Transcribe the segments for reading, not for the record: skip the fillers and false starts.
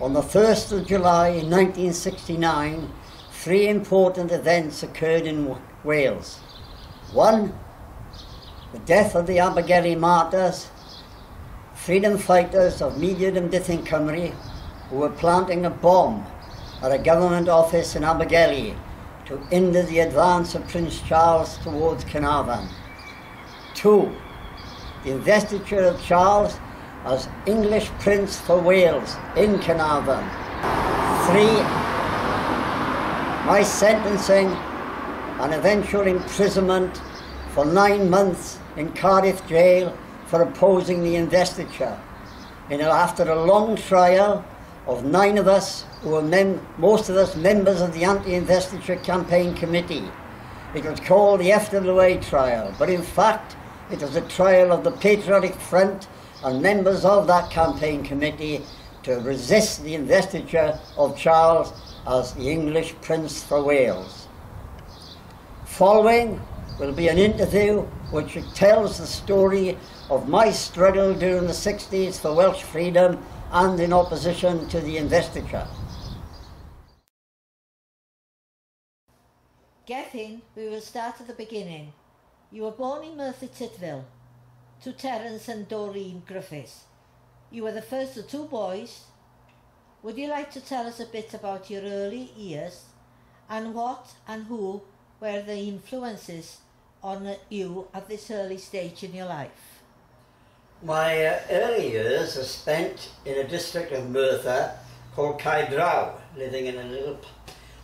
On the 1st of July 1969, three important events occurred in Wales. One, the death of the Abergele martyrs, freedom fighters of Mudiad Amddiffyn Cymru, who were planting a bomb at a government office in Abergele to hinder the advance of Prince Charles towards Caernarfon. Two, the investiture of Charles as English Prince for Wales in Caernarfon. Three, my sentencing and eventual imprisonment for 9 months in Cardiff jail for opposing the investiture. And after a long trial of 9 of us, who were most of us members of the Anti-Investiture Campaign Committee. It was called the FWA trial, but in fact it was a trial of the Patriotic Front and members of that campaign committee to resist the investiture of Charles as the English Prince for Wales. Following will be an interview which tells the story of my struggle during the 60s for Welsh freedom and in opposition to the investiture. Gethin, we will start at the beginning. You were born in Merthyr Tydfil to Terence and Doreen Griffiths. You were the first of 2 boys. Would you like to tell us a bit about your early years and what and who were the influences on you at this early stage in your life? My early years are spent in a district of Merthyr called Kaidrau, living in a little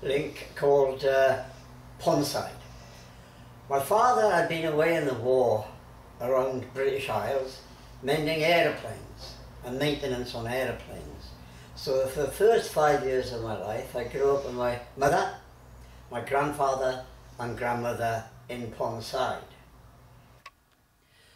link called Ponside. My father had been away in the war around British Isles, mending aeroplanes and maintenance on aeroplanes. So for the first 5 years of my life, I grew up with my mother, my grandfather and grandmother in Ponside.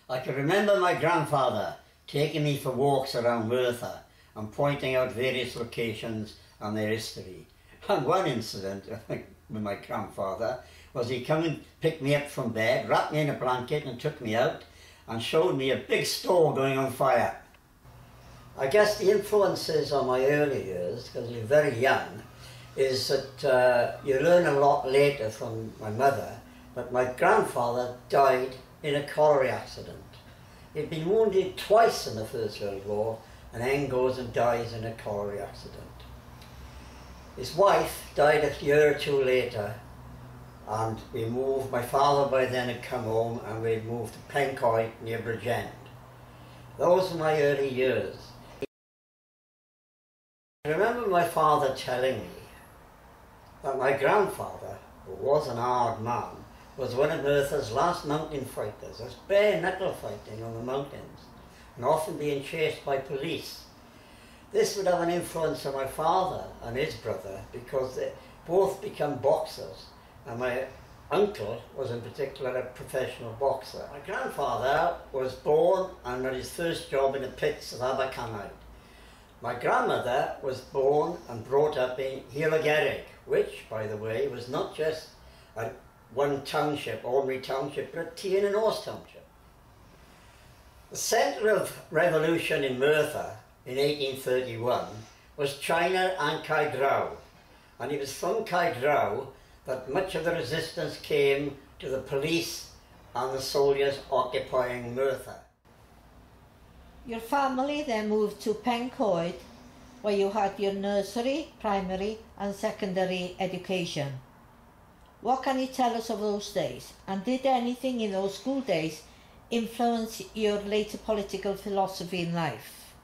I can remember my grandfather taking me for walks around Merthyr and pointing out various locations and their history. And one incident with my grandfather was he came and picked me up from bed, wrapped me in a blanket and took me out and showed me a big store going on fire. I guess the influences on my early years, because you're very young, is that you learn a lot later from my mother, but my grandfather died in a colliery accident. He'd been wounded twice in the First World War and then goes and dies in a colliery accident. His wife died a year or 2 later, and we moved, my father by then had come home and we moved to Pencoed near Bridgend. Those were my early years. I remember my father telling me that my grandfather, who was an hard man, was one of Merthyr's last mountain fighters. It was bare knuckle fighting on the mountains and often being chased by police. This would have an influence on my father and his brother because they both become boxers. And my uncle was in particular a professional boxer. My grandfather was born and had his first job in the pits of Abercanaid. My grandmother was born and brought up in Heligerig, which, by the way, was not just a one township, ordinary township, but Tyn and Orse township. The centre of revolution in Merthyr in 1831 was China and Kaidrau, and it was from Kaidrau that much of the resistance came to the police and the soldiers occupying Merthyr. Your family then moved to Pencoed, where you had your nursery, primary and secondary education. What can you tell us of those days? And did anything in those school days influence your later political philosophy in life?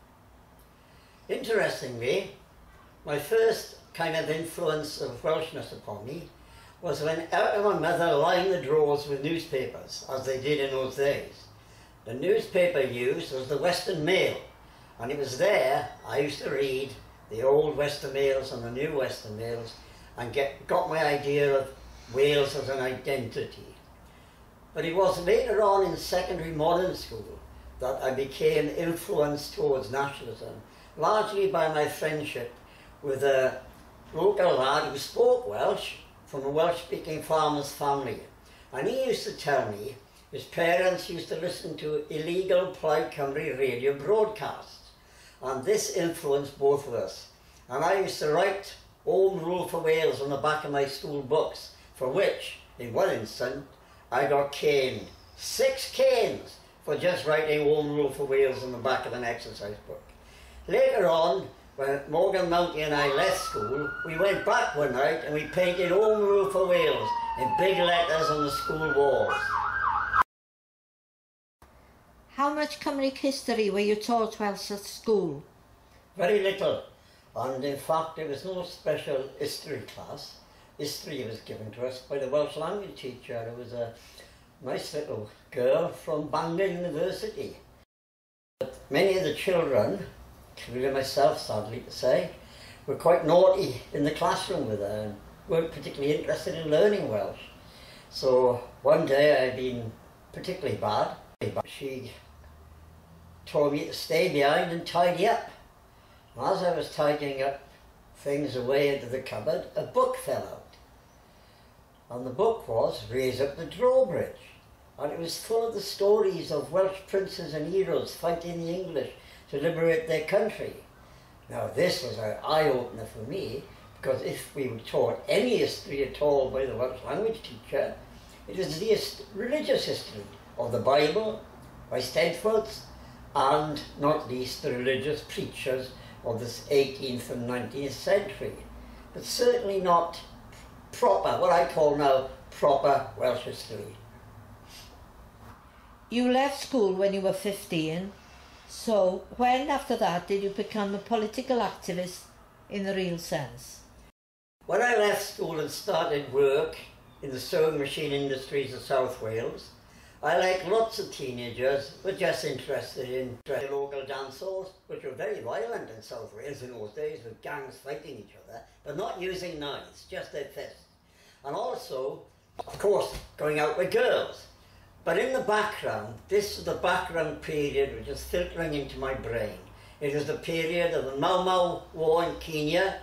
Interestingly, my first kind of influence of Welshness upon me was when out of my mother lined the drawers with newspapers, as they did in those days. The newspaper used was the Western Mail, and it was there I used to read the old Western Mails and the new Western Mails and got my idea of Wales as an identity. But it was later on in secondary modern school that I became influenced towards nationalism, largely by my friendship with a local lad who spoke Welsh, from a Welsh-speaking farmer's family, and he used to tell me his parents used to listen to illegal Plaid Cymru radio broadcasts, and this influenced both of us. and I used to write Home Rule for Wales on the back of my school books, for which, in one instance, I got caned. 6 canes for just writing Home Rule for Wales on the back of an exercise book. Later on, when Morgan Mounty and I left school, we went back one night and we painted Home Rule for Wales in big letters on the school walls. How much Cymric history were you taught whilst at school? Very little, and in fact there was no special history class. History was given to us by the Welsh language teacher, who was a nice little girl from Bangor University. But many of the children, including myself, sadly to say, were quite naughty in the classroom with her and weren't particularly interested in learning Welsh. So one day I'd been particularly bad. She told me to stay behind and tidy up. And as I was tidying up things away into the cupboard, a book fell out. And the book was Raise Up the Drawbridge. And it was full of the stories of Welsh princes and heroes fighting the English to liberate their country. Now this was an eye-opener for me, because if we were taught any history at all by the Welsh language teacher, it was the religious history of the Bible, by Steadforth, and not least the religious preachers of the 18th and 19th century, but certainly not proper, what I call now, proper Welsh history. You left school when you were 15, so when after that did you become a political activist in the real sense? When I left school and started work in the sewing machine industries of South Wales, I, like lots of teenagers, was just interested in local dance halls, which were very violent in South Wales in those days, with gangs fighting each other, but not using knives, just their fists. And also, of course, going out with girls. But in the background, this was the background period which was filtering into my brain. It was the period of the Mau Mau War in Kenya,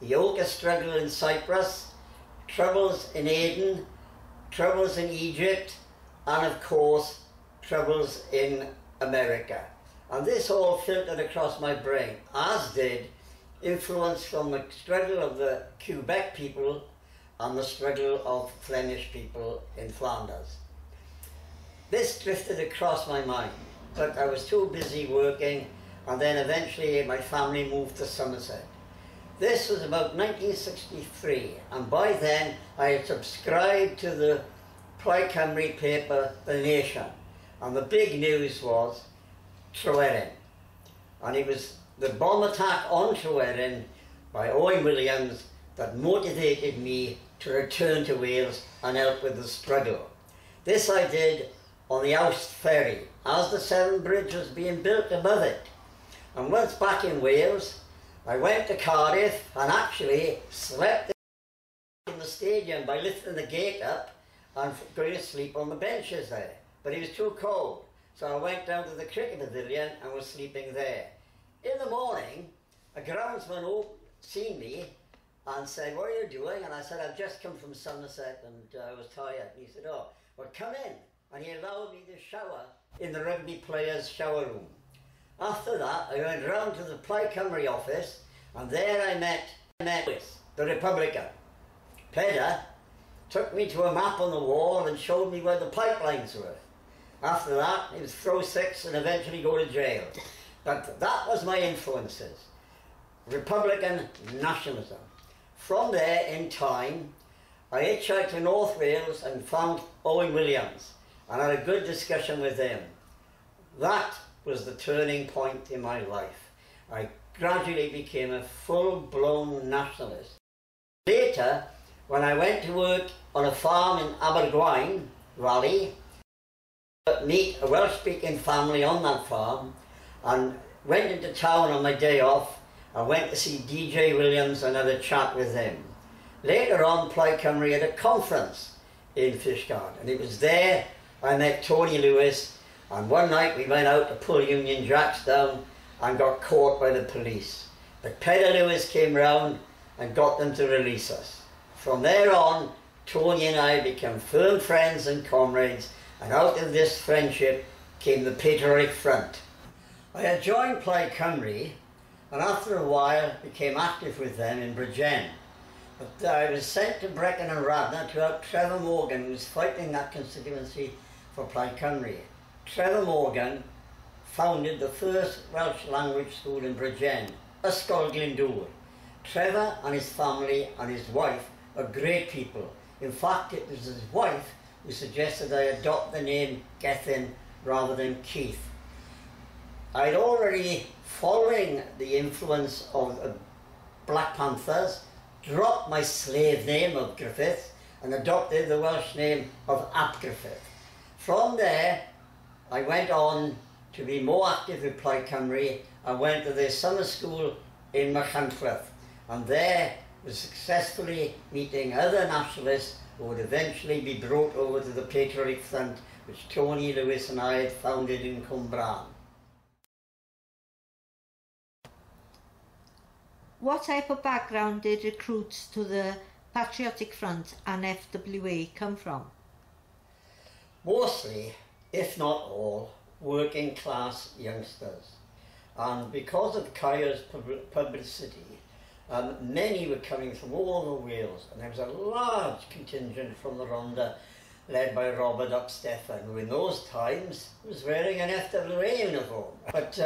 the Oka struggle in Cyprus, troubles in Aden, troubles in Egypt, and of course, troubles in America. And this all filtered across my brain, as did influence from the struggle of the Quebec people and the struggle of Flemish people in Flanders. This drifted across my mind, but I was too busy working, and then eventually my family moved to Somerset. This was about 1963, and by then I had subscribed to the Plaid Cymru paper, The Nation, and the big news was Tryweryn. And it was the bomb attack on Tryweryn by Owen Williams that motivated me to return to Wales and help with the struggle. This I did on the Oust Ferry, as the Severn Bridge was being built above it. And once back in Wales, I went to Cardiff and actually slept in the stadium by lifting the gate up and going to sleep on the benches there. But it was too cold, so I went down to the cricket pavilion and was sleeping there. In the morning, a groundsman seen me and said, "What are you doing?" And I said, "I've just come from Somerset and I was tired." And he said, "Oh, well, come in." And he allowed me to shower in the rugby players' shower room. After that, I went round to the Plaid Cymru office, and there I met Lewis, the Republican. Peder took me to a map on the wall and showed me where the pipelines were. After that, it was throw 6 and eventually go to jail. But that was my influences. Republican nationalism. From there, in time, I hitchhiked to North Wales and found Owen Williams and had a good discussion with him. That was the turning point in my life. I gradually became a full-blown nationalist. Later, when I went to work on a farm in Abergwaun Valley, I met a Welsh-speaking family on that farm and went into town on my day off. I went to see DJ Williams and had a chat with him. Later on, Plaid Cymru had a conference in Fishguard, and it was there I met Tony Lewis, and one night we went out to pull Union Jacks down and got caught by the police. But Peter Lewis came round and got them to release us. From there on, Tony and I became firm friends and comrades, and out of this friendship came the Patriotic Front. I had joined Plaid Cymru and after a while became active with them in Bridgend. But I was sent to Brecon and Radnor to help Trevor Morgan, who was fighting that constituency for Plaid Cymru. Trevor Morgan founded the first Welsh language school in Bridgend, Ysgol Glyndŵr. Trevor and his family and his wife are great people. In fact, it was his wife who suggested I adopt the name Gethin rather than Keith. I'd already, following the influence of Black Panthers, dropped my slave name of Griffith and adopted the Welsh name of Ap Griffith. From there, I went on to be more active with Plaid Cymru. I went to their summer school in Machynlleth, and there was successfully meeting other nationalists who would eventually be brought over to the Patriotic Front, which Tony Lewis and I had founded in Cwmbran. What type of background did recruits to the Patriotic Front and FWA come from? Mostly, if not all, working class youngsters. And because of Cayo's publicity, many were coming from all over Wales, and there was a large contingent from the Rhondda led by Robert Ap Steffan, who in those times was wearing an FWA uniform. But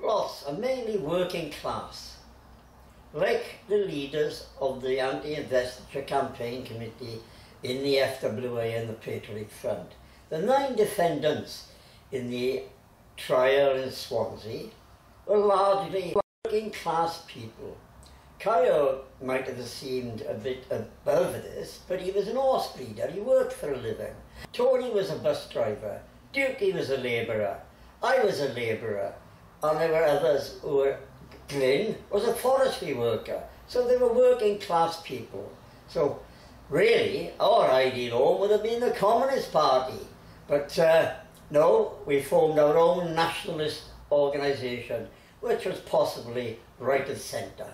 lots, and mainly working class, like the leaders of the anti-investiture campaign committee in the FWA and the Patriotic Front. The 9 defendants in the trial in Swansea were largely working class people. Cayo might have seemed a bit above this, but he was an horse breeder, he worked for a living. Tony was a bus driver, Dukey was a labourer, I was a labourer, and there were others who were... Glyn was a forestry worker, so they were working class people. So really, our ideal home would have been the Communist Party. But no, we formed our own nationalist organisation, which was possibly right of centre.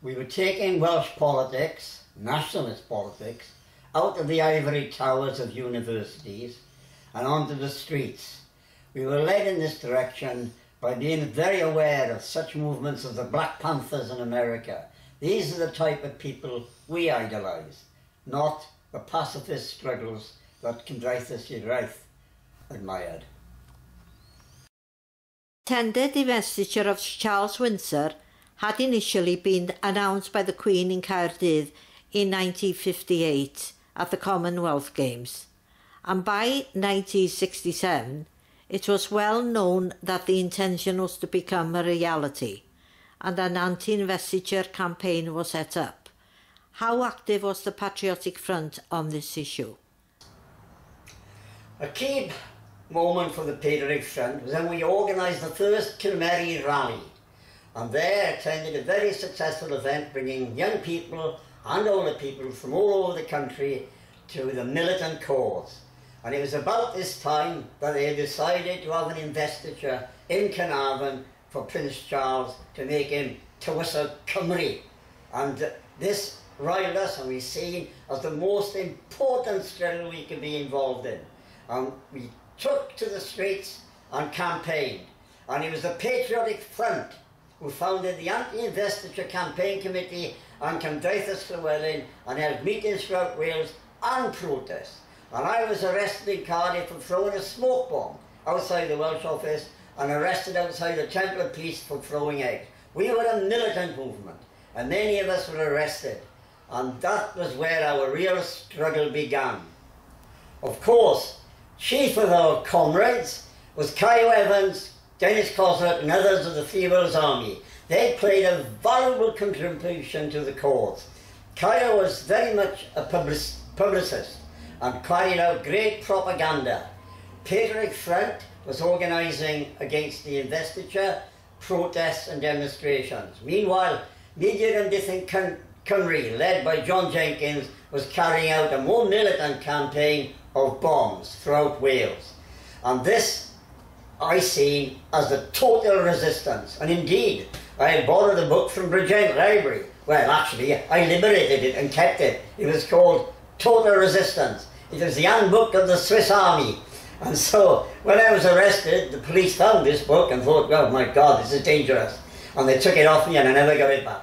We were taking Welsh politics, nationalist politics, out of the ivory towers of universities and onto the streets. We were led in this direction by being very aware of such movements as the Black Panthers in America. These are the type of people we idolise, not the pacifist struggles that Cymdeithas yr Iaith admired. The intended investiture of Charles Windsor had initially been announced by the Queen in Caerdydd in 1958 at the Commonwealth Games, and by 1967 it was well known that the intention was to become a reality, and an anti-investiture campaign was set up. How active was the Patriotic Front on this issue? A key moment for the Patriotic Front was when we organised the first Cilmeri rally, and there attended a very successful event bringing young people and older people from all over the country to the militant cause. And it was about this time that they decided to have an investiture in Caernarfon for Prince Charles to make him Tywysog Cymru, and this riled us, and we seen as the most important struggle we could be involved in, and we took to the streets and campaigned. And it was the Patriotic Front who founded the Anti-Investiture Campaign Committee and Cymdeithas yr Iaith, and held meetings throughout Wales and protests. And I was arrested in Cardiff for throwing a smoke bomb outside the Welsh office, and arrested outside the Temple of Peace for throwing eggs. We were a militant movement, and many of us were arrested, and that was where our real struggle began. Of course, chief of our comrades was Cayo Evans, Dennis Cossack and others of the Free Wales Army. They played a valuable contribution to the cause. Cayo was very much a publicist and carried out great propaganda. Patriotic Front was organising against the investiture, protests and demonstrations. Meanwhile, Mudiad Amddiffyn Cymru, led by John Jenkins, was carrying out a more militant campaign of bombs throughout Wales. And this I seen as the total resistance. And indeed, I had borrowed a book from Bridgend Library. Well, actually, I liberated it and kept it. It was called Total Resistance. It was the handbook of the Swiss Army. And so when I was arrested, the police found this book and thought, oh my God, this is dangerous. And they took it off me and I never got it back.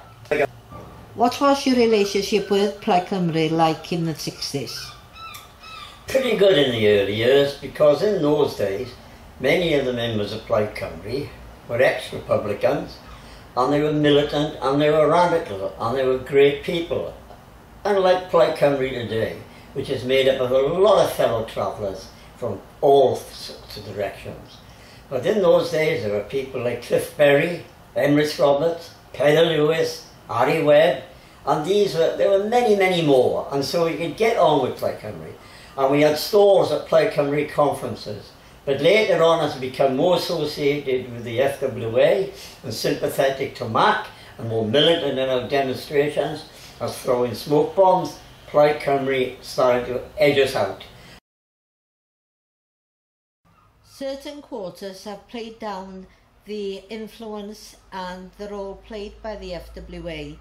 What was your relationship with Plaid Cymru like in the 60s? Pretty good in the early years, because in those days, many of the members of Plaid Cymru were ex-Republicans, and they were militant, and they were radical, and they were great people. Unlike Plaid Cymru today, which is made up of a lot of fellow travellers from all sorts of directions. But in those days there were people like Cliff Berry, Emrys Roberts, Peter Lewis, Harry Webb, and there were many, many more, and so we could get on with Plaid Cymru. And we had stores at Plaid Cymru conferences. But later on, as we become more associated with the FWA and sympathetic to Mac and more militant in our demonstrations, as throwing smoke bombs, Plaid Cymru started to edge us out. Certain quarters have played down the influence and the role played by the FWA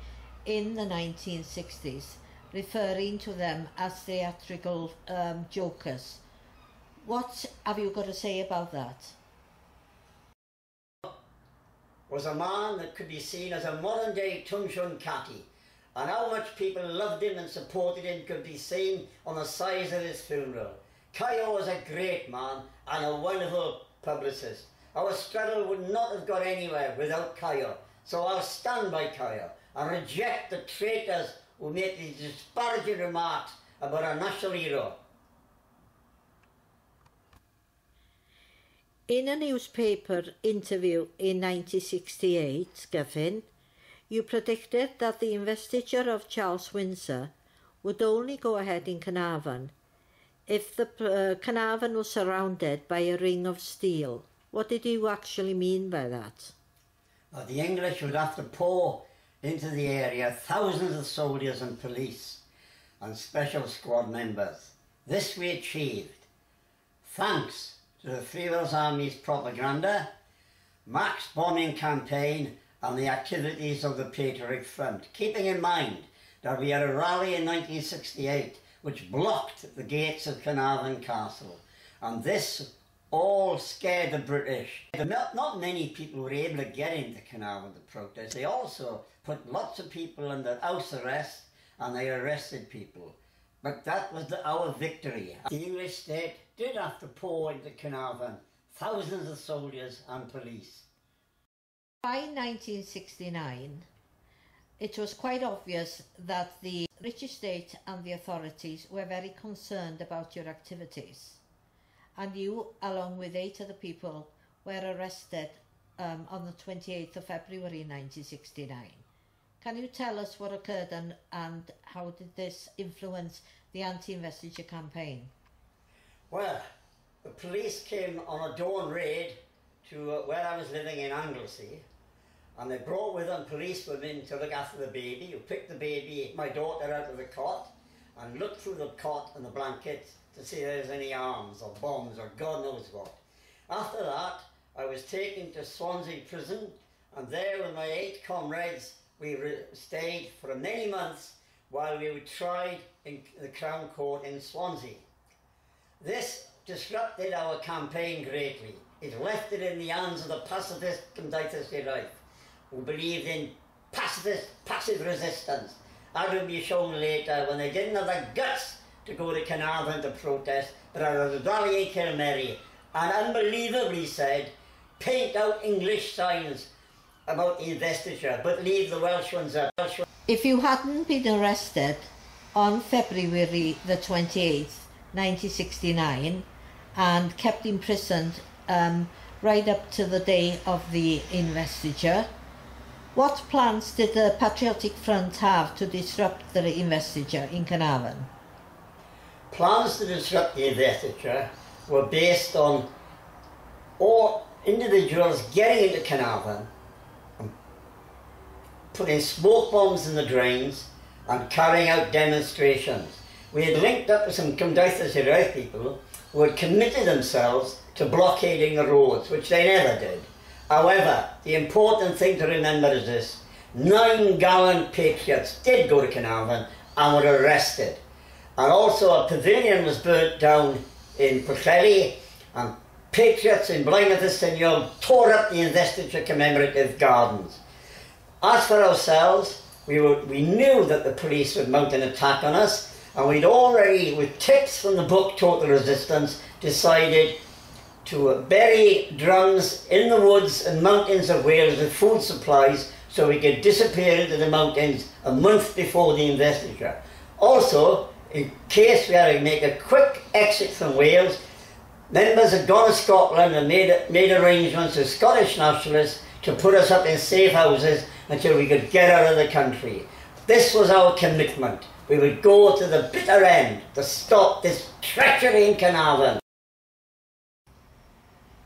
in the 1960s, referring to them as theatrical jokers. What have you got to say about that? Was a man that could be seen as a modern day Tung Shun Kati, and how much people loved him and supported him could be seen on the size of his funeral. Cayo was a great man and a wonderful publicist. Our struggle would not have got anywhere without Cayo, so I'll stand by Cayo and reject the traitors who make these disparaging remarks about our national hero. In a newspaper interview in 1968, Griffin, you predicted that the investiture of Charles Windsor would only go ahead in Caernarfon if the Caernarfon was surrounded by a ring of steel. What did you actually mean by that? The English would have to pour into the area thousands of soldiers and police and special squad members. This we achieved thanks to the Three Welsh Army's propaganda, Mac's bombing campaign and the activities of the Patriotic Front, keeping in mind that we had a rally in 1968 which blocked the gates of Caernarfon Castle, and this all scared the British. Not many people were able to get into Caernarfon to protest. They also put lots of people under house arrest and they arrested people. But that was our victory. The English state did have to pour into Caernarfon thousands of soldiers and police. By 1969, it was quite obvious that the rich estate and the authorities were very concerned about your activities. And you, along with 8 other people, were arrested on the 28th of February 1969. Can you tell us what occurred and how did this influence the anti-investiture campaign? Well, the police came on a dawn raid to where I was living in Anglesey, and they brought with them police women to look after the baby, who picked the baby, my daughter, out of the cot, and looked through the cot and the blankets to see if there was any arms or bombs or God knows what. After that, I was taken to Swansea prison, and there with my 8 comrades, we stayed for many months while we were tried in the Crown Court in Swansea. This disrupted our campaign greatly. It left it in the hands of the pacifist Cymdeithas yr Iaith, who believed in passive resistance, as will be shown later when they didn't have the guts to go to Caernarfon to protest, but at a rally in Cilmeri, and unbelievably said, paint out English signs about investiture, but leave the Welsh ones up. If you hadn't been arrested on February the 28th, 1969, and kept imprisoned right up to the day of the investiture, what plans did the Patriotic Front have to disrupt the investiture in Caernarfon? Plans to disrupt the investiture were based on all individuals getting into Caernarfon, putting smoke bombs in the drains and carrying out demonstrations. We had linked up with some Cymdeithas yr Iaith people who had committed themselves to blockading the roads, which they never did. However, the important thing to remember is this: 9 gallant patriots did go to Caernarfon and were arrested. And also a pavilion was burnt down in Pwllheli, and patriots in Blaenau Ffestiniog tore up the investiture commemorative gardens. As for ourselves, we knew that the police would mount an attack on us, and we'd already, with tips from the book Total Resistance, decided to bury drums in the woods and mountains of Wales with food supplies so we could disappear into the mountains a month before the investiture. Also, in case we had to make a quick exit from Wales, members had gone to Scotland and made arrangements with Scottish nationalists to put us up in safe houses until we could get out of the country. This was our commitment. We would go to the bitter end to stop this treachery in Caernarfon.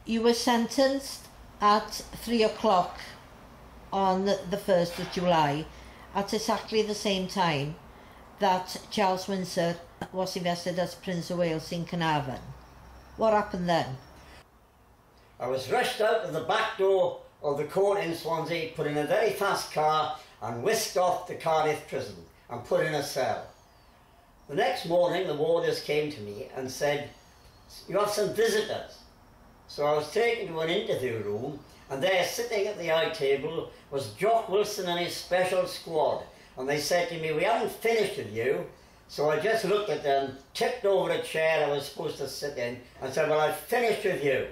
You were sentenced at 3 o'clock on the 1st of July, at exactly the same time that Charles Windsor was invested as Prince of Wales in Caernarfon. What happened then? I was rushed out of the back door of the court in Swansea, put in a very fast car and whisked off to Cardiff prison and put in a cell. The next morning the warders came to me and said, "You have some visitors." So I was taken to an interview room, and there, sitting at the eye table, was Jock Wilson and his special squad, and they said to me, "We haven't finished with you." So I just looked at them, tipped over a chair I was supposed to sit in, and said, "Well, I've finished with you."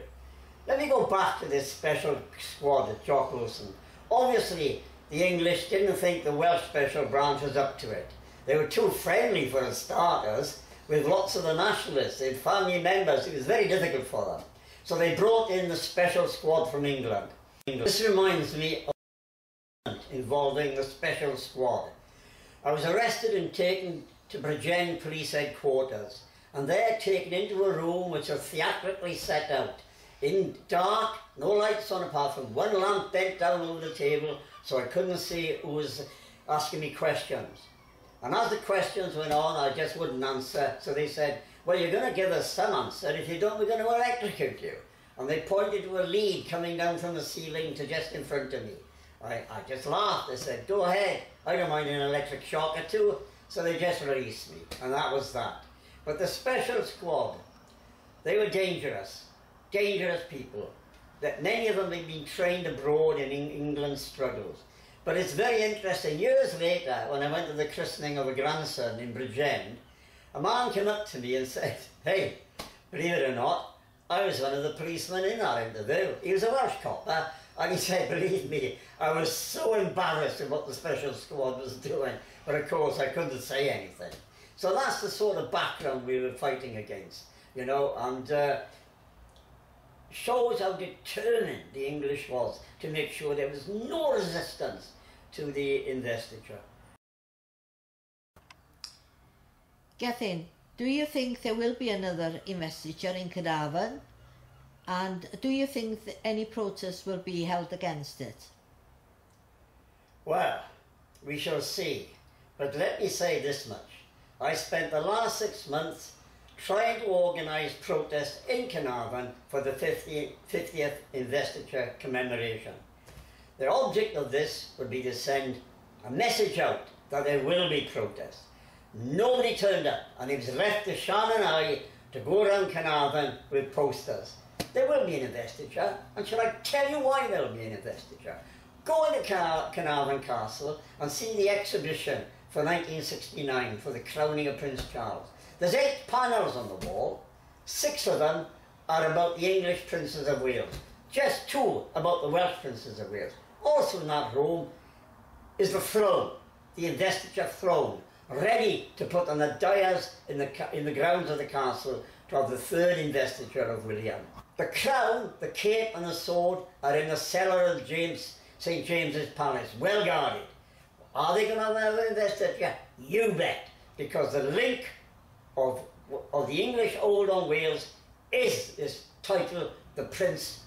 Let me go back to this special squad at Jock Wilson. Obviously, the English didn't think the Welsh special branch was up to it. They were too friendly for the starters, with lots of the nationalists, their family members. It was very difficult for them. So they brought in the special squad from England. This reminds me of an incident involving the special squad. I was arrested and taken to Bridgend police headquarters, and there taken into a room which was theatrically set out. In dark, no lights on apart from one lamp bent down over the table, so I couldn't see who was asking me questions. And as the questions went on, I just wouldn't answer, so they said, "Well, you're going to give us some answer, and if you don't, we're going to electrocute you." And they pointed to a lead coming down from the ceiling to just in front of me. I just laughed. They said, "Go ahead, I don't mind an electric shock or two." So they just released me, and that was that. But the special squad, they were dangerous. Dangerous people, that many of them had been trained abroad in England's struggles. But it's very interesting, years later, when I went to the christening of a grandson in Bridgend, a man came up to me and said, "Hey, believe it or not, I was one of the policemen in that interview." He was a Welsh copper, and he said, "Believe me, I was so embarrassed at what the special squad was doing, but of course I couldn't say anything." So that's the sort of background we were fighting against, you know, and shows how determined the English was to make sure there was no resistance to the investiture. Gethin, do you think there will be another investiture in Caernarfon, and do you think that any protests will be held against it? Well, we shall see, but let me say this much. I spent the last 6 months trying to organise protests in Caernarfon for the 50th investiture commemoration. The object of this would be to send a message out that there will be protests. Nobody turned up, and it was left to Sian and I to go around Caernarfon with posters. There will be an investiture, and shall I tell you why there will be an investiture? Go into Caernarfon Castle and see the exhibition for 1969 for the crowning of Prince Charles. There's 8 panels on the wall. 6 of them are about the English princes of Wales. Just 2 about the Welsh princes of Wales. Also in that room is the throne, the investiture throne, ready to put on the dais in the grounds of the castle to have the 3rd investiture of William. The crown, the cape and the sword are in the cellar of St James's Palace, well guarded. Are they going to have another investiture? You bet, because the link of the English hold on Wales is this title, the Prince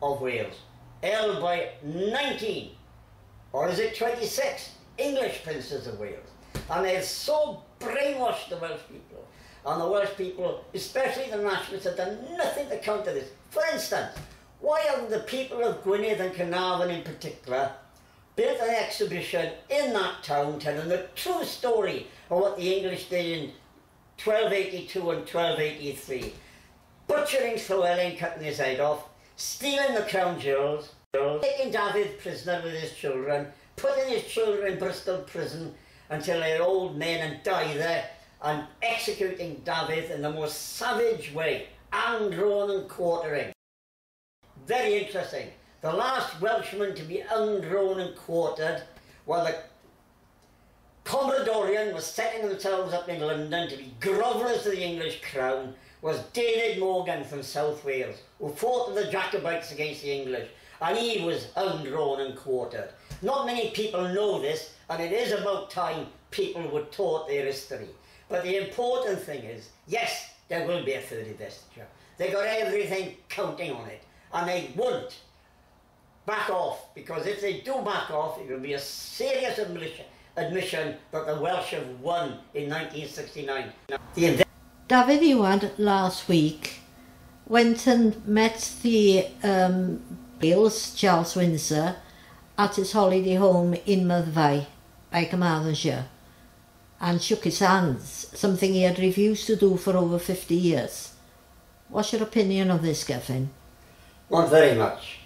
of Wales, held by 19, or is it 26, English princes of Wales. And they've so brainwashed the Welsh people, and the Welsh people, especially the nationalists, have done nothing to counter this. For instance, why haven't the people of Gwynedd and Caernarfon in particular built an exhibition in that town telling the true story of what the English did in 1282 and 1283. butchering Llywelyn, cutting his head off, stealing the crown jewels, taking Dafydd prisoner with his children, putting his children in Bristol prison until they're old men and die there, and executing Dafydd in the most savage way, hand-drawn and quartering. Very interesting. The last Welshman to be hand-drawn and quartered while the Commodorian was setting themselves up in London to be grovellers to the English crown was David Morgan from South Wales, who fought with the Jacobites against the English, and he was hand-drawn and quartered. Not many people know this, and it is about time people were taught their history. But the important thing is, yes, there will be a third investiture. They got everything counting on it, and they won't back off, because if they do back off, it will be a serious admission that the Welsh have won in 1969. Dafydd Iwan last week went and met the Charles Windsor at his holiday home in Merthyr, Carmarthenshire, and shook his hands, something he had refused to do for over 50 years. What's your opinion of this, Griffin? Not very much.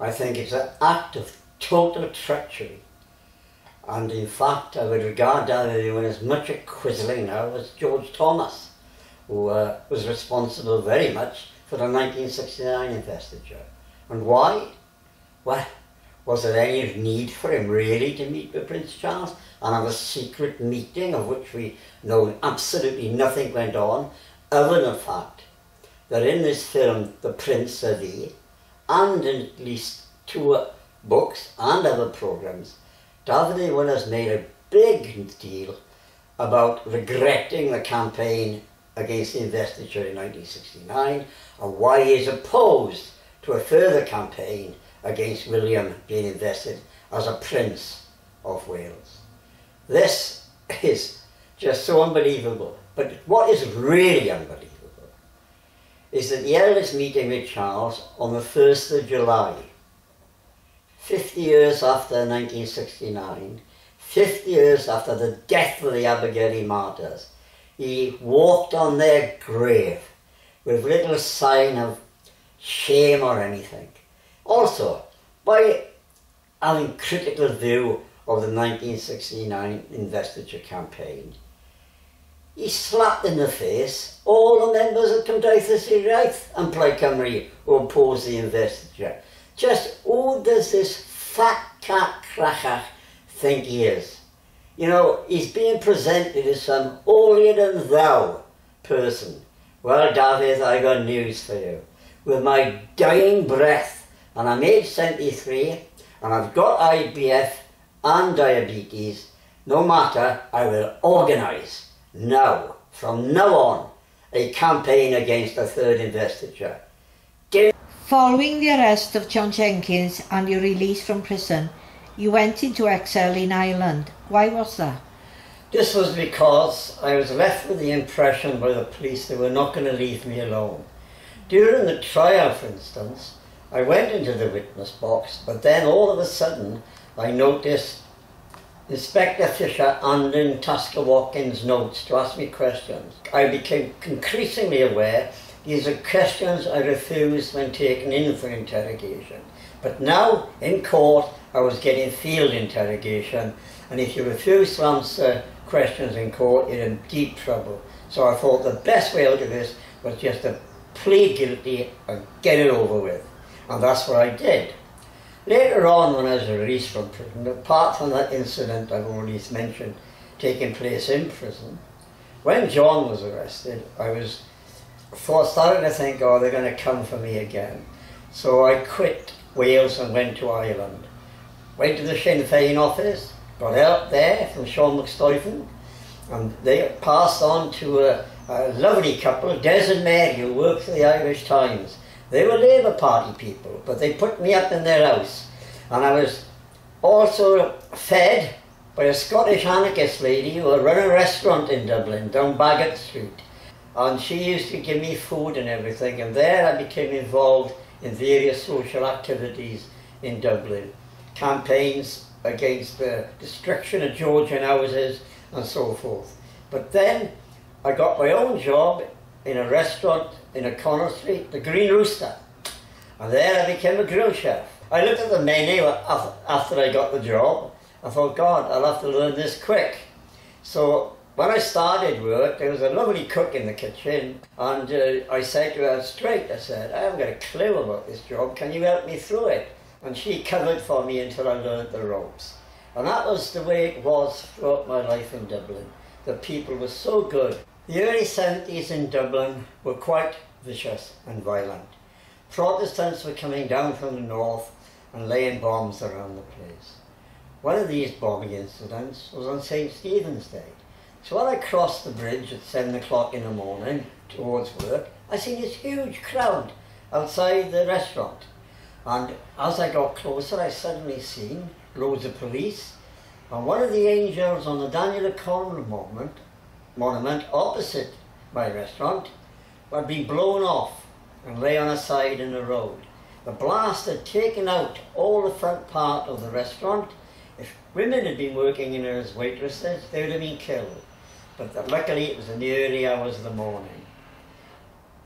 I think it's an act of total treachery. And in fact, I would regard Dafydd Iwan as much a quizzling now as George Thomas, who was responsible very much for the 1969 investiture. And why? Well, was there any need for him really to meet with Prince Charles and have a secret meeting of which we know absolutely nothing went on, other than the fact that in this film, The Prince of E, and in at least two books and other programmes, Dafydd Iwan has made a big deal about regretting the campaign against the investiture in 1969 and why he is opposed to a further campaign against William being invested as a Prince of Wales. This is just so unbelievable. But what is really unbelievable is that he held this meeting with Charles on the 1st of July, 50 years after 1969, 50 years after the death of the Abergele martyrs. He walked on their grave with little sign of shame or anything. Also, by having a critical view of the 1969 investiture campaign, he slapped in the face all the members of Cymdeithas yr Iaith and Plaid Cymru who opposed the investiture. Just who does this fat cat crachach think he is? You know, he's being presented as some holier than thou person. Well, Dafydd, I got news for you. With my dying breath, and I'm age 73, and I've got IBF and diabetes, no matter, I will organise, now, from now on, a campaign against a third investiture. Following the arrest of John Jenkins and your release from prison, you went into exile in Ireland. Why was that? This was because I was left with the impression by the police they were not going to leave me alone. During the trial, for instance, I went into the witness box, but then all of a sudden I noticed Inspector Fisher handing Tasker Watkins notes to ask me questions. I became increasingly aware these are questions I refused when taken in for interrogation. But now, in court, I was getting field interrogation, and if you refuse to answer questions in court, you're in deep trouble. So I thought the best way out of this was just to plead guilty and get it over with. And that's what I did. Later on, when I was released from prison, apart from that incident I've already mentioned taking place in prison, when John was arrested, I was starting to think, oh, they're going to come for me again. So I quit Wales and went to Ireland. Went to the Sinn Féin office, got help there from Sean McStoyfan, and they passed on to a lovely couple, Des and Mary, who worked for the Irish Times. They were Labour Party people, but they put me up in their house. And I was also fed by a Scottish anarchist lady who had run a restaurant in Dublin, down Baggot Street. And she used to give me food and everything, and there I became involved in various social activities in Dublin. Campaigns against the destruction of Georgian houses and so forth. But then I got my own job in a restaurant in a corner street, the Green Rooster. And there I became a grill chef. I looked at the menu after I got the job. I thought, God, I'll have to learn this quick. So when I started work, there was a lovely cook in the kitchen, and I said to her straight, I said, I haven't got a clue about this job, can you help me through it? And she covered for me until I learned the ropes. And that was the way it was throughout my life in Dublin. The people were so good. The early 70s in Dublin were quite vicious and violent. Protestants were coming down from the north and laying bombs around the place. One of these bombing incidents was on St. Stephen's Day. So when I crossed the bridge at 7 o'clock in the morning towards work, I seen this huge crowd outside the restaurant. And as I got closer, I suddenly seen loads of police, and one of the angels on the Daniel O'Connell monument opposite my restaurant had been blown off and lay on a side in the road. The blast had taken out all the front part of the restaurant. If women had been working in there as waitresses, they would have been killed. But luckily it was in the early hours of the morning.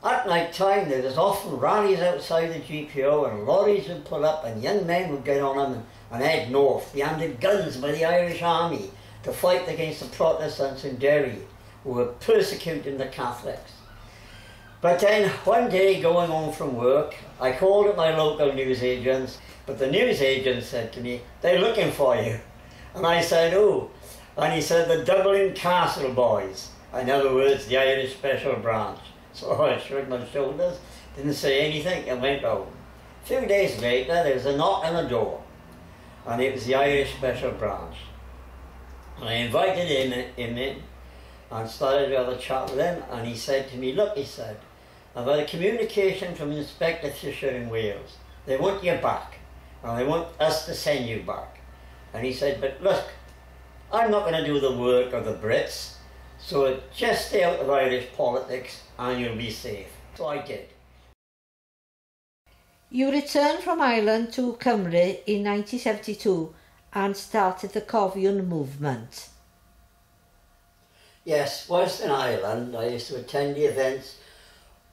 At night time, there was often rallies outside the GPO, and lorries would pull up, and young men would get on them and head north, they handed guns by the Irish Army to fight against the Protestants in Derry, who were persecuting the Catholics. But then, one day going home from work, I called at my local newsagents, but the newsagent said to me, they're looking for you. And I said, who? And he said, the Dublin Castle Boys. In other words, the Irish Special Branch. So I shrugged my shoulders, didn't say anything, and went home. A few days later, there was a knock on the door, and it was the Irish Special Branch. And I invited him in, and started to have a chat with him, and he said to me, look, he said, I've had a communication from Inspector Fisher in Wales. They want you back, and they want us to send you back. And he said, but look, I'm not going to do the work of the Brits, so just stay out of Irish politics and you'll be safe. So I did. You returned from Ireland to Cymru in 1972 and started the Cofion movement. Yes, whilst in Ireland I used to attend the events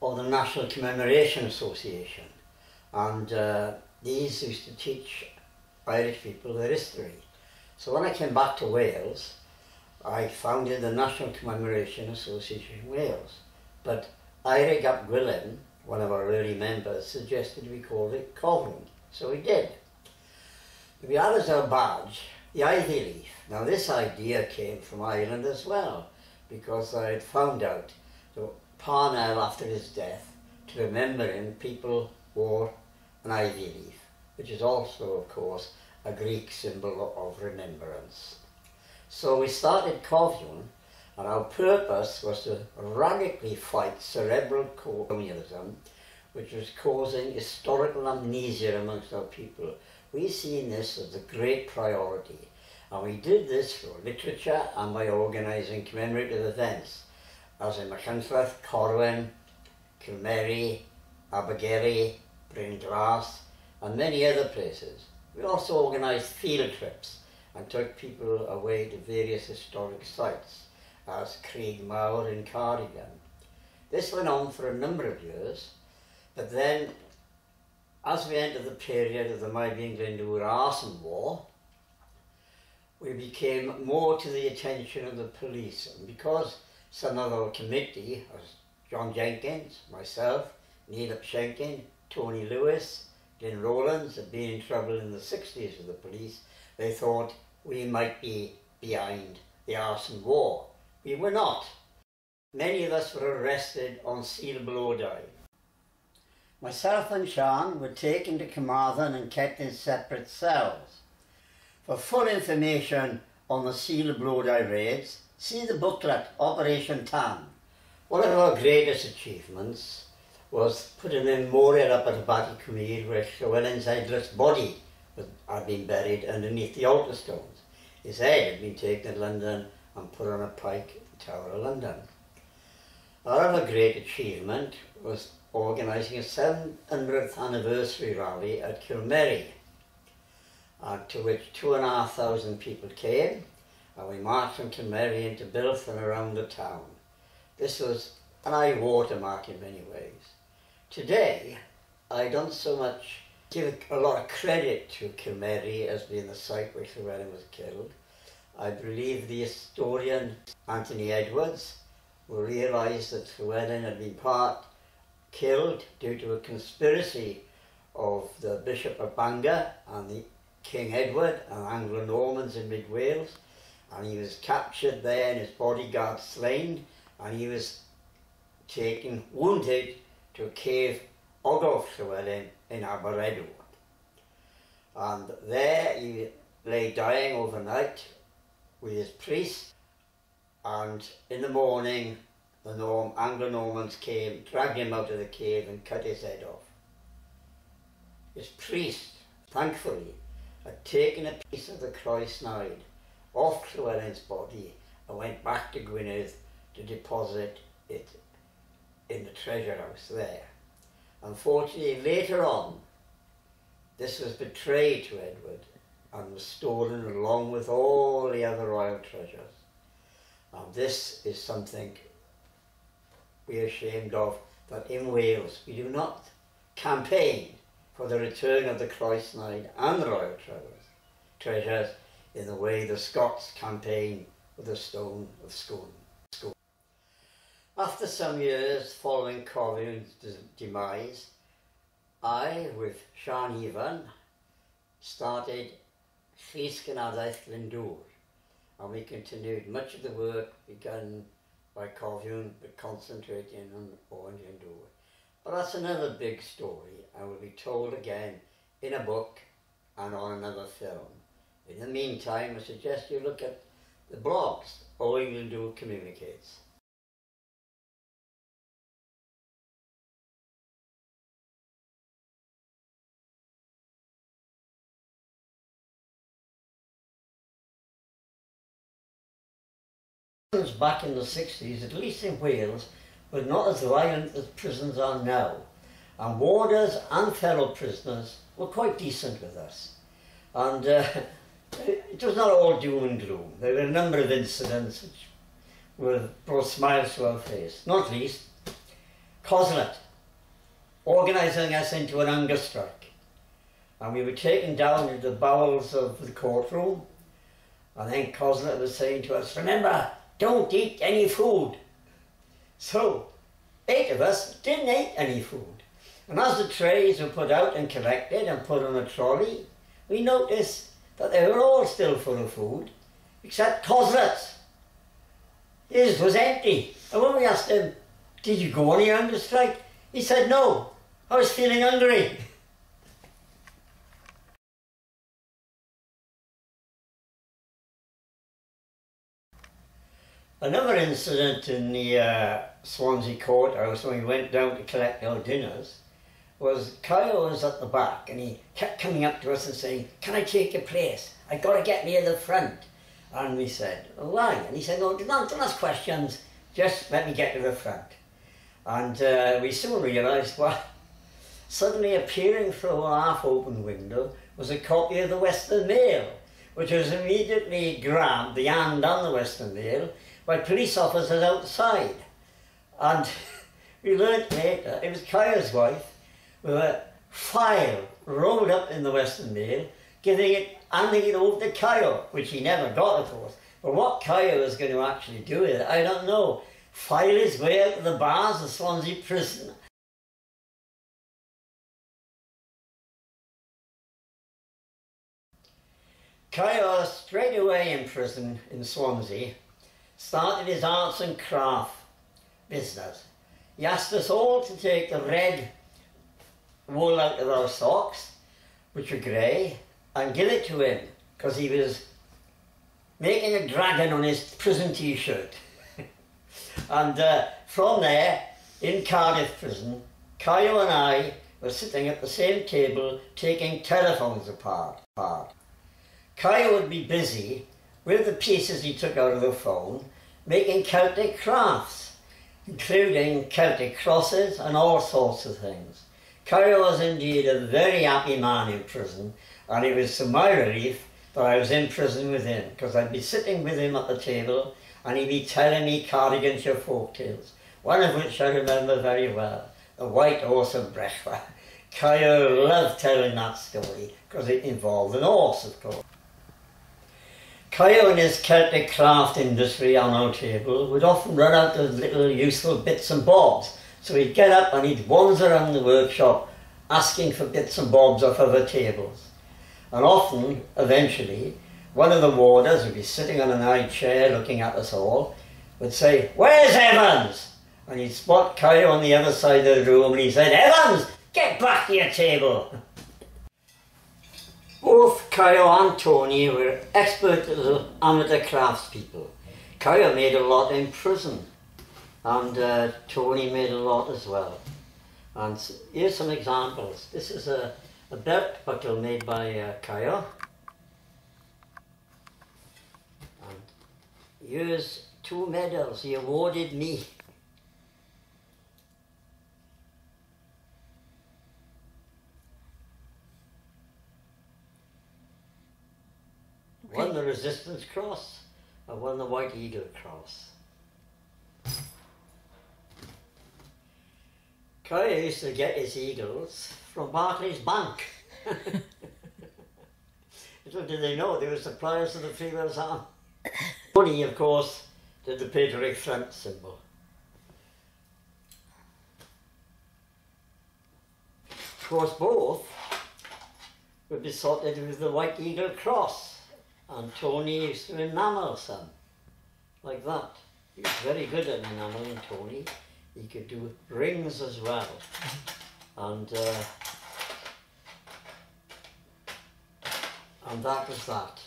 of the National Commemoration Association, and these used to teach Irish people their history. So when I came back to Wales, I founded the National Commemoration Association in Wales, but Eirig ap Gwilym, one of our early members, suggested we call it Cofion, so we did. We had as our badge the ivy leaf. Now this idea came from Ireland as well, because I had found out that Parnell, after his death, to remember him, people wore an ivy leaf, which is also, of course, a Greek symbol of remembrance. So we started Cofion, and our purpose was to radically fight cerebral colonialism, which was causing historical amnesia amongst our people. We seen this as a great priority, and we did this through literature and by organising commemorative events, as in Machynlleth, Corwyn, Cilmeri, Abercanaid, Bridgend, and many other places. We also organised field trips and took people away to various historic sites, as Crigmawr in Cardigan. This went on for a number of years, but then, as we entered the period of the Maidan Glyndŵr arson war, we became more to the attention of the police, and because some of our committee, as John Jenkins, myself, Neil Upshenkin, Tony Lewis, Glyn Rowlands, had been in trouble in the 60s with the police, they thought we might be behind the arson war. We were not. Many of us were arrested on sealable order. Myself and Sian were taken to Carmarthen and kept in separate cells. For full information on the sealable order raids, see the booklet Operation Tan. One of our greatest achievements was putting a memorial up at Bati Cwmir, where Llywelyn's headless body had been buried underneath the altar stones. His head had been taken to London and put on a pike at the Tower of London. Our other great achievement was organising a 700th anniversary rally at Cilmeri, to which 2,500 people came, and we marched from Cilmeri into Bilth and around the town. This was and I watermark in many ways. Today, I don't so much give a lot of credit to Cilmeri as being the site where Llywelyn was killed. I believe the historian Anthony Edwards will realise that Llywelyn had been killed due to a conspiracy of the Bishop of Bangor and the King Edward and Anglo-Normans in mid-Wales, and he was captured there and his bodyguard slain, and he was taken, wounded, to a cave Ogof Llywelyn in Aberedw. And there he lay dying overnight with his priest, and in the morning the Anglo-Normans came, dragged him out of the cave and cut his head off. His priest, thankfully, had taken a piece of the croix snide off Llywelyn's body and went back to Gwynedd to deposit it in the treasure house there. Unfortunately, later on, this was betrayed to Edward and was stolen along with all the other royal treasures. And this is something we are ashamed of, that in Wales we do not campaign for the return of the Croix Knight and the royal treasures in the way the Scots campaigned for the stone of Scone. After some years following Corwin's demise, I, with Siân Ifan, started Llysg yn Addaeth Glyndŵr, and we continued much of the work begun by Corwin, but concentrating on Owen Glyndŵr. But that's another big story, and will be told again in a book and on another film. In the meantime, I suggest you look at the blogs Owen Glyndŵr Communicates. Prisons back in the 60s, at least in Wales, were not as violent as prisons are now, and warders and fellow prisoners were quite decent with us, and it was not all doom and gloom. There were a number of incidents which brought smiles to our face, not least Coslet organising us into an hunger strike, and we were taken down into the bowels of the courtroom, and then Coslet was saying to us, remember, don't eat any food. So, 8 of us didn't eat any food. And as the trays were put out and collected and put on a trolley, we noticed that they were all still full of food, except Coslet's. His was empty. And when we asked him, did you go on a hunger strike? He said, no, I was feeling hungry. Another incident in the Swansea courthouse when we went down to collect our dinners was Kyle was at the back and he kept coming up to us and saying, can I take your place? I've got to get near the front. And we said, why? And he said, no, don't ask questions, just let me get to the front. And we soon realised, well, suddenly appearing through a half-open window was a copy of the Western Mail, which was immediately grabbed, the hand on the Western Mail, by police officers outside. And we learnt later, it was Cayo's wife with a file rolled up in the Western Mail, handing it over to Cayo, which he never got, of course. But what Cayo was going to actually do with it, I don't know. File his way out of the bars of Swansea prison. Cayo, straight away in prison in Swansea, started his arts and craft business. He asked us all to take the red wool out of our socks, which were grey, and give it to him, because he was making a dragon on his prison t-shirt. And from there, in Cardiff prison, Cayo and I were sitting at the same table taking telephones apart. Cayo would be busy with the pieces he took out of the phone, making Celtic crafts, including Celtic crosses and all sorts of things. Cayo was indeed a very happy man in prison, and it was to my relief that I was in prison with him, because I'd be sitting with him at the table and he'd be telling me Cardiganshire folk tales. one of which I remember very well, the White Horse of Brechwa. Cayo loved telling that story because it involved an horse, of course. Cayo and his Celtic craft industry on our table would often run out of little useful bits and bobs, so he'd get up and he'd wander around the workshop asking for bits and bobs off other tables. And often, eventually, one of the warders would be sitting on an high chair looking at us all, would say, "Where's Evans?" And he'd spot Cayo on the other side of the room and he said, "Evans, get back to your table!" Both Cayo and Tony were expert little amateur craftspeople. Cayo made a lot in prison, and Tony made a lot as well. And here's some examples. This is a belt buckle made by Cayo. And here's 2 medals he awarded me. Won the Resistance Cross, I won the White Eagle Cross. Cayo used to get his eagles from Barclays Bank. Little did they know they were suppliers of the Freewheelers Arm. Tony, of course, did the Patriotic Front symbol. Of course, both would be sorted with the White Eagle Cross. And Tony used to enamel some, like that. He was very good at enameling, Tony. He could do rings as well. And that was that.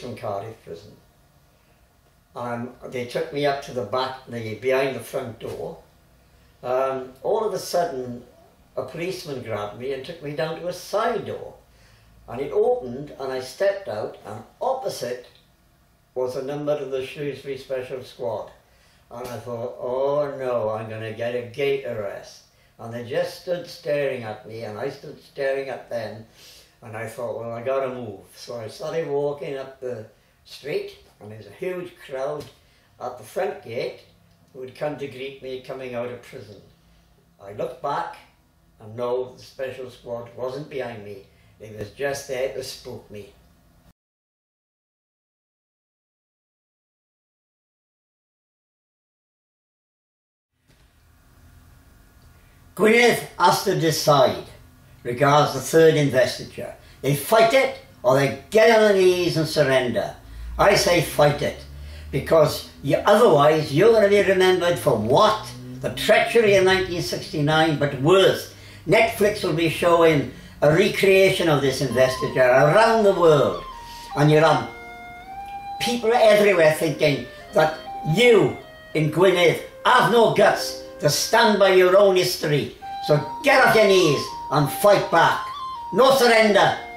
From Cardiff prison. They took me up to the back, behind the front door. All of a sudden, a policeman grabbed me and took me down to a side door. And it opened and I stepped out, and opposite was a number of the Shrewsbury Special Squad. And I thought, oh no, I'm going to get a gate arrest. And they just stood staring at me, and I stood staring at them, and I thought, well, I got to move. So I started walking up the street, and there's a huge crowd at the front gate who would come to greet me coming out of prison. I looked back, and no, the Special Squad wasn't behind me. It was just there to spook me. Gwynedd has to decide, regards the third investiture. They fight it, or they get on their knees and surrender. I say fight it, because otherwise you're going to be remembered for what? The treachery in 1969, but worse. Netflix will be showing a recreation of this investiture around the world, and you'll have people everywhere thinking that you in Gwynedd have no guts to stand by your own history. So get off your knees and fight back. No surrender.